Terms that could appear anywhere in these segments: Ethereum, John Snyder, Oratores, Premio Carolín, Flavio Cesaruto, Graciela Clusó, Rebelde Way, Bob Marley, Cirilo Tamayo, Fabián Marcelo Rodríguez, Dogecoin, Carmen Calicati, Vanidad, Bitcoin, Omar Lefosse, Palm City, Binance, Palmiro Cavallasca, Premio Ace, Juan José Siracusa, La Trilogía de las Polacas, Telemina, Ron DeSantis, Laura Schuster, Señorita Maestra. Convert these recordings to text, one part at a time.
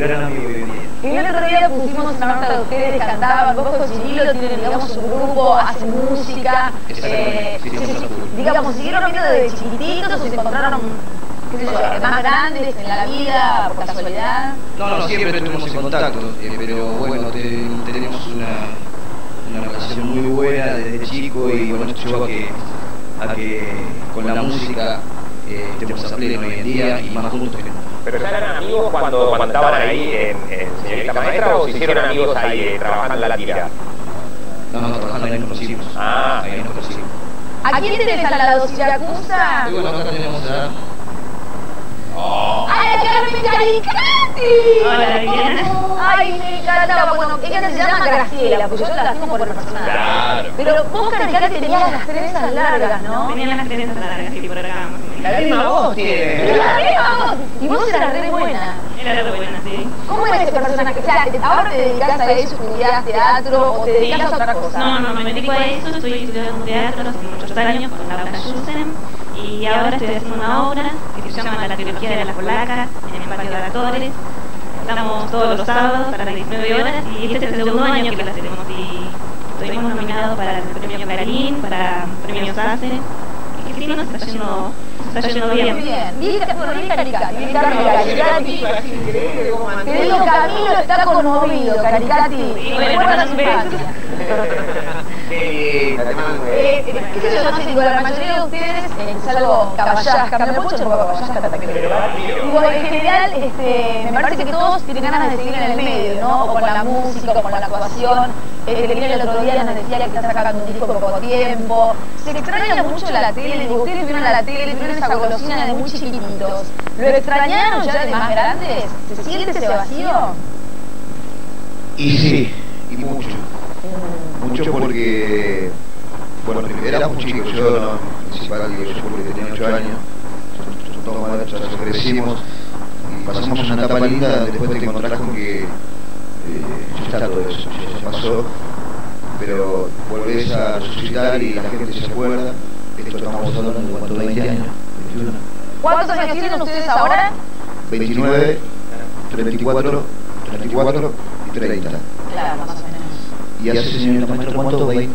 gran amigo hoy día. Y el otro día pusimos una nota de ustedes, cantaban, vos con Cirilo tienen, digamos, un grupo, hacen música. Digamos, siguieron amigos desde chiquititos, se encontraron, qué sé yo, más grandes en la vida, por casualidad. No, siempre estuvimos en contacto, pero bueno, tenemos una relación muy buena desde chico y bueno, esto llevó a que con la música estemos a pleno hoy en día y más juntos que nunca. ¿Pero ya eran amigos cuando estaban ahí en Señorita Maestra o se hicieron amigos ahí trabajando en la tira? No, trabajando ahí nos conocimos. Ah, ahí nos conocimos. ¿A quién tenés al lado, Siracusa? Y bueno, acá tenemos a... ¡Oh! ¡Ay, la Carmen Calicati! ¡Hola, bien! ¡Ay, me encantaba! Bueno, ella se llama Graciela, pues yo la tengo por persona. ¡Claro! Pero vos, Calicati, tenías las trenzas largas, ¿no? Tenían las trenzas largas, sí, por acá. La misma voz tiene. ¡La misma voz! Y vos eras re buena. Era re buena, sí. ¿Cómo es ese personaje? O sea, ¿ahora te dedicas a eso, estudias teatro o te dedicas a otra cosa? No, me dedico a eso, estoy estudiando teatro hace muchos años con Laura Schuster y ahora estoy haciendo una obra que se llama La Trilogía de las Polacas en el patio de Oratores. Estamos todos los sábados a las 19 horas y este es el segundo año que la hacemos y estuvimos nominados para el Premio Carolín, para el Premio Ace. Sí, nos está yendo bien. Muy bien. Caricati. Te digo, Camilo está conmovido, Caricati. Recuerda su infancia. Qué sé yo, no sé, digo, la mayoría de ustedes, salvo Caballasca, me puedo echar Caballasca hasta que me digo, en general, me parece que todos tienen ganas de seguir en el medio, ¿no? O con la música, o con la actuación. El otro día nos decía que está sacando un disco por poco tiempo. Se extraña mucho la tele, digo, ustedes vieron a la tele, vieron esa golosina de muy chiquititos. ¿Lo extrañaron ya de más grandes? ¿Se siente ese vacío? Y sí, y mucho. Mucho porque, bueno, éramos muy chicos, yo porque tenía 8 años, nosotros todos más crecimos y pasamos una etapa linda, después te encontrás con que ya está todo eso, ya pasó, pero volvés a resucitar y la gente se acuerda. Esto estamos hablando de cuánto, 20 años, 21. ¿Cuántos años tienen ustedes ahora? 29, 34 y 30. Claro, más o menos. Y hace, señorita maestra, ¿cuánto? 20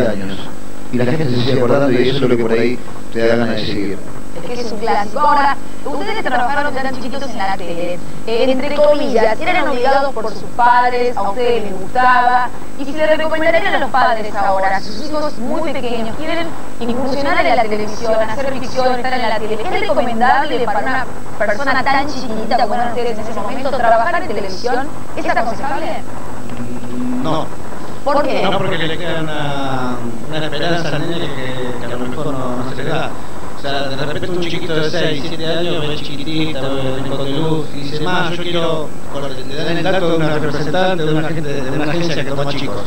años. Y la gente se sigue acordando y eso es lo que por ahí te da ganas de seguir. Es que es un clásico. Ahora, ustedes trabajaron tan chiquitos en la tele, entre comillas, eran obligados por sus padres, a ustedes les gustaba, y si le recomendarían a los padres ahora, a sus hijos muy pequeños, quieren incursionar en la televisión, hacer ficción, estar en la tele, ¿es recomendable para una persona tan chiquita como eran ustedes en ese momento trabajar en televisión? ¿Es aconsejable? No. ¿Por qué? No, porque le queda una esperanza al niño que a lo mejor no se le da. O sea, de repente un chiquito de 6, 7 años ve chiquitita, ve un poco de luz y dice, más, yo quiero, le dan el dato de una representante, de una agencia que toma chicos.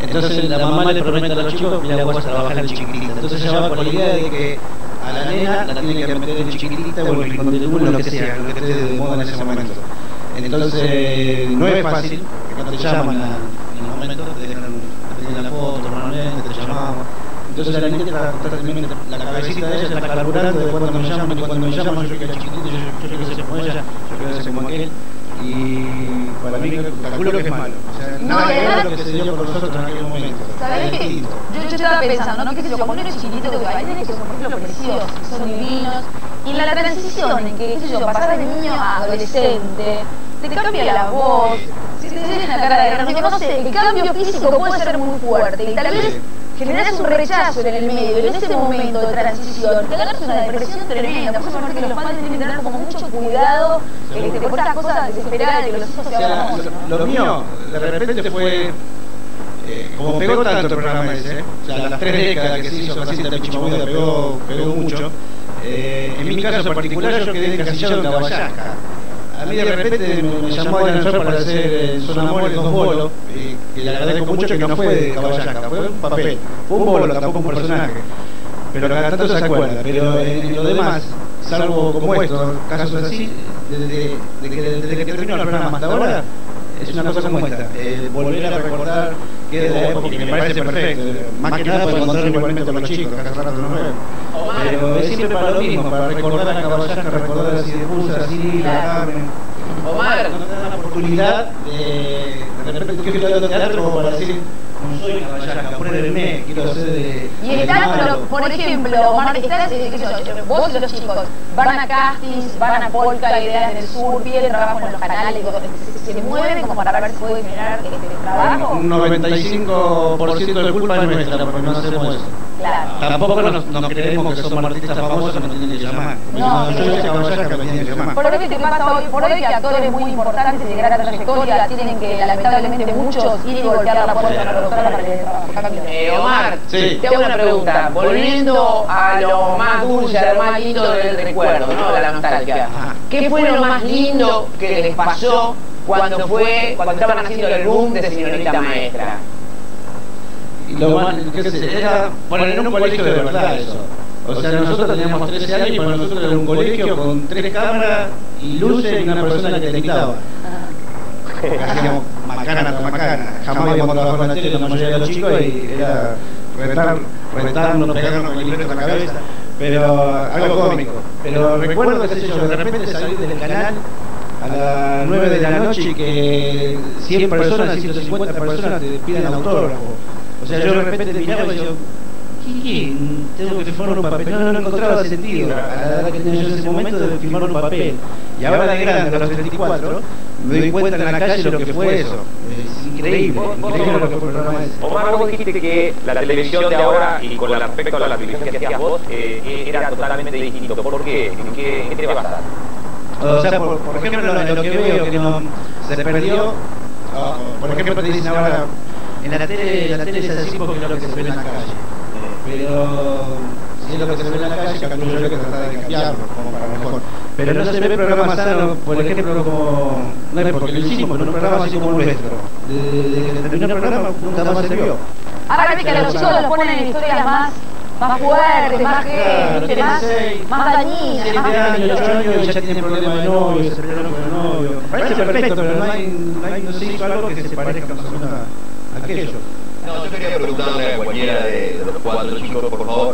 Entonces la mamá le promete a los chicos, mira, vos vas a trabajar en chiquitita. Entonces ella va con la idea de que a la nena la tiene que meter en chiquitita o en el contenido, lo que sea, lo que esté de moda en ese momento. Entonces no es fácil, porque cuando te llaman en el momento te dejan la foto, normalmente te llamamos. Entonces la niña la cabecita de ella está calaburando de cuando me llaman, y cuando me llaman yo quiero chiquitito, yo quiero ser como ella, yo quiero ser como aquel. Y para mí calculo que es malo. O sea, nada que ver lo que se dio por nosotros en aquel momento. ¿Sabés qué? Yo estaba pensando, ¿no? Que si yo, como uno es chiquito, que hay nenes que son, por ejemplo, preciosos, que son divinos. Y la transición en que, qué sé yo, pasar de niño a adolescente, te cambia la voz, si te tienes la cara de grande, no sé, el cambio físico puede ser muy fuerte. Y tal vez generas un rechazo en el medio, en ese momento de transición, te agarras una depresión tremenda. Por eso es que los padres tienen que tener como mucho cuidado por estas cosas desesperadas de que los hijos se hagan mucho, ¿no? Lo mío, de repente fue, como pegó tanto el programa ese, o sea, las 3 décadas que se hizo así de Pichimabuda pegó mucho. En mi caso particular yo quedé encasillado en Caballasca. A mí de repente me llamó a Alan para hacer Son Amores 2 bolos, y le agradezco mucho que no fue de Caballasca, fue un papel, fue un bolo, tampoco un personaje. Pero cada tanto se acuerda, pero en lo demás, salvo como estos casos así, desde que terminó el programa hasta ahora, es una cosa como esta. Volver a recordar que es de la época que me parece perfecto, más que nada para encontrar igualmente con los chicos, que hace rato no me ven. Pero es siempre para lo mismo, para recordar a Caballasca, recordar a Siracusa, a Cirila, a Carmen. Omar, no te dan la oportunidad de repente yo quiero ir a teatro como para decir, no soy una vallaca, pruébeme, quiero hacer de... Y estar, pero, por ejemplo, Omar, estar, vos y los chicos van a castings, van a polka, ideas del sur, piden trabajo en los canales, se mueven como para ver si puede generar trabajo. Un 95% de culpa es nuestra, porque no hacemos eso. Claro. Tampoco nos creemos que somos artistas famosos, no tienen que llamar. No, yo soy caballaca que me tienen que llamar. Por hoy te pasa hoy, por hoy que actores muy importantes de gran trayectoria tienen que, lamentablemente, muchos ir y golpear la puerta a la productora para que trabajar. Omar, sí, te hago una pregunta. Volviendo a lo más dulce, a lo más lindo del recuerdo, ¿no? La nostalgia. Ajá. ¿Qué fue lo más lindo que les pasó cuando estaban haciendo el boom de Señorita Maestra? Lo más, qué sé, era, bueno, era un colegio de verdad eso. O sea, nosotros teníamos 13 años y para nosotros era un colegio con 3 cámaras y luces y una persona que dictaba. Hacíamos macana con macana. Jamás habíamos trabajado en la tele, la mayoría de los chicos, y era retarnos, pegarnos con el libreto en la cabeza. Pero algo cómico. Pero recuerdo, qué sé yo, de repente salir del canal a las 9 de la noche y que 100 personas, 150 personas te piden autógrafo. O sea, yo de repente miraba y yo, ¿qué? Tengo que firmar un papel. No encontraba sentido. A la edad que tenía yo en ese momento de firmar un papel. Y ahora de grande, a los 34, me doy cuenta en la calle lo que fue eso. Es increíble, increíble lo que fue el programa ese. Omar, vos dijiste que la televisión de ahora y con respecto a la televisión que hacías vos era totalmente distinto. ¿Por qué? ¿En qué te basas? O sea, por ejemplo, lo que veo que no se perdió, por ejemplo, te dicen ahora, en la tele es así porque no es lo que se ve en la calle. Pero si es lo que se ve en la calle, calculo yo que tratar de cambiarlo, como para mejor. Pero no se ve programas sanos, por ejemplo, como... No es porque lo hicimos, pero un programa así como nuestro. De terminar el programa, nunca más se vio. Ahora ves que a los chicos los ponen en historias más fuertes, más gente, más dañinas. 7 años, 8 años, ya tienen problemas de novio, se pelearon con el novio. Parece perfecto, pero no se hizo algo que se parezca a aquello. No, yo quería preguntarle a cualquiera de los 4 chicos, por favor.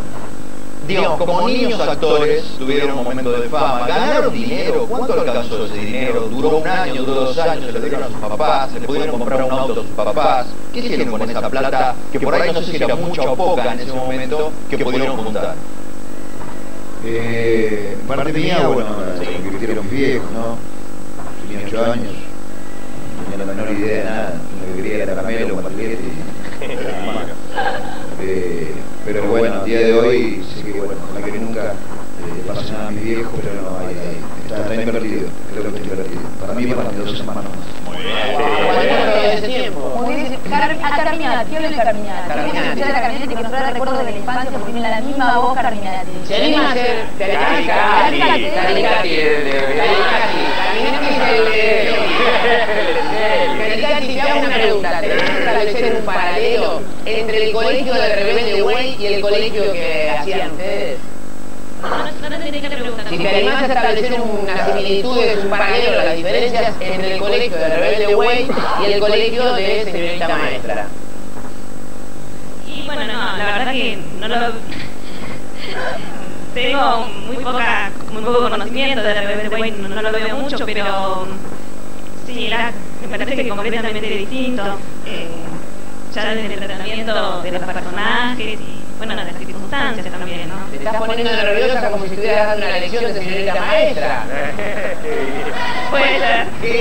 Digamos, como niños actores tuvieron un momento de fama, ganaron dinero, ¿cuánto alcanzó ese dinero? Duró 1 año, duró 2 años, se lo dieron a sus papás, se le pudieron comprar un auto a sus papás. ¿Qué hicieron con esa plata? Que por ahí no sé si era mucha o poca en ese momento, que pudieron juntar. Parte mía, bueno, se convirtieron viejos, ¿no? Tenía 8 años, no tenía la menor idea de nada, lo que quería era caramelo, patilete y maca. Pero bueno, a día de hoy sí que bueno, ojalá que nunca pase nada a mi viejo, pero no, ahí está invertido, creo que está invertido. Para mí, para mis 2 hermanos más. Muy bien. Ese tiempo. Muy bien, a Carminati, ¿qué hablo de Carminati? Carminati. Carminati que nos trae recuerdos de la infancia porque tiene la misma voz Carminati. Se anima a hacer Carminati, te hago una pregunta, tenés que establecer un paralelo entre el colegio de Rebelde Way y el colegio que hacían ustedes. No tenés que preguntar. Si te animás a establecer una similitud, un paralelo a las diferencias entre el colegio de Rebelde Way y el colegio de Señorita Maestra. Y bueno, no, la verdad que no lo... Tengo muy poco conocimiento de Rebelde Way, no lo veo mucho, pero... Sí, me parece que es completamente distinto. Ya desde el tratamiento de los personajes y, bueno, de las circunstancias también, ¿no? Te estás poniendo nerviosa como si estuvieras dando una lección de Señorita Maestra. Puede ser. Sí.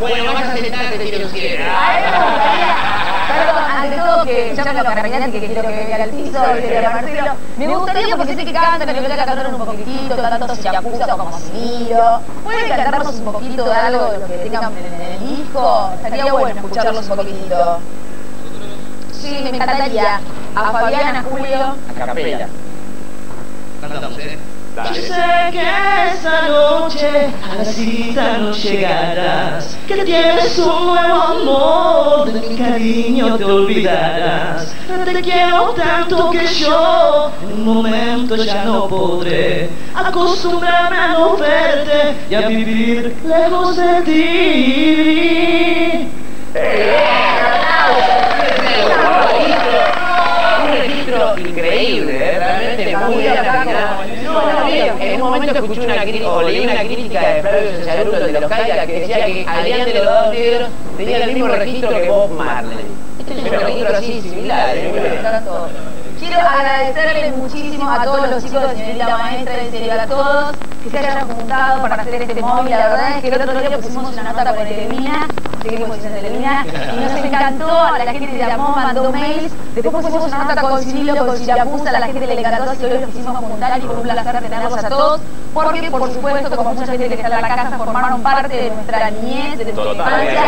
Bueno, vas a sentarte, te quiero decir. Perdón, ante todo que ya me lo cargarían que quiero que vea al piso, que a Marcelo. Me gustaría porque sé que canta, pero me voy a cantar un poquitito, tanto Siracusa como Ciro. ¿Pueden cantarnos un poquito de algo de lo que tengan en el disco? Estaría bueno escucharlos un poquitito. Sí, me encantaría. A Fabián, a Julio. A capella. Cantamos, ¿eh? Yo sé que esa noche a la cita no llegarás, que tienes un nuevo amor, de mi cariño te olvidarás. Te quiero tanto que yo en un momento ya no podré acostumbrarme a no verte y a vivir lejos de ti. Un registro increíble, realmente muy atractivo. mío, en un momento escuché una crítica de Flavio Cesaruto de los Caigas, que decía que Adrián de los Dados Negros tenía el mismo registro que Bob Marley. Este es un registro así similar. Quiero agradecerles muchísimo a todos los chicos de Señorita Maestra, en serio a todos, que se hayan juntado para hacer este móvil. La verdad es que el otro día pusimos una nota con Telemina, seguimos en Telemina, y nos encantó, a la gente llamó, mandó mails, después pusimos una nota con Cirilo, con Siracusa, a la gente le encantó, así que hoy los quisimos juntar y fue un placer tenerlos a todos, porque por supuesto, como mucha gente que está en la casa, formaron parte de nuestra niñez, de nuestra infancia,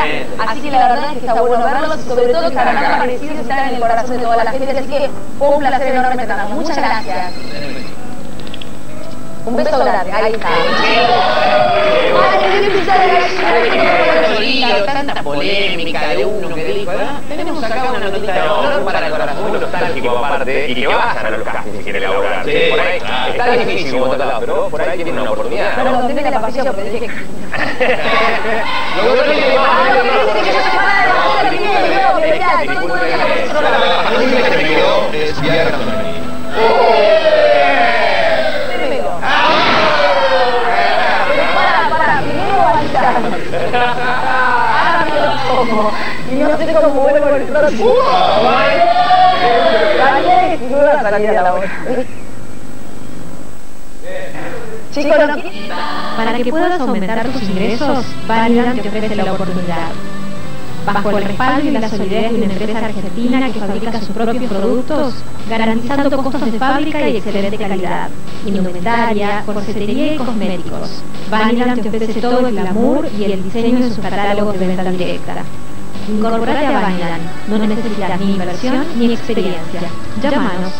así que la verdad es que está bueno verlos, y sobre todo que han aparecido y están en el corazón de toda la gente, así que fue un placer enorme tenerlos. Muchas gracias. Un beso grande, ahí está. Tanta polémica de uno que dijo, tenemos acá una notita de honor para el corazón nostálgico aparte, y que bajan a los castings si quiere elaborar. Por ahí está difícil votarla, pero por ahí tiene una oportunidad. No, no tiene la pasión, porque dije que... A mí me quedó desviarme. Y no sé cómo vuelvo el próximo. Dale, no va a salir a la hora. Chicos, no... Para que puedas aumentar tus ingresos, Vanidad te ofrece la oportunidad. Bajo el respaldo y la solidez de una empresa argentina que fabrica sus propios productos, garantizando costos de fábrica y excelente calidad, indumentaria, corsetería y cosméticos. Vanidad te ofrece todo el glamour y el diseño de sus catálogos de venta directa. Incorporate a Vanidad, no necesitas ni inversión ni experiencia. Llámanos.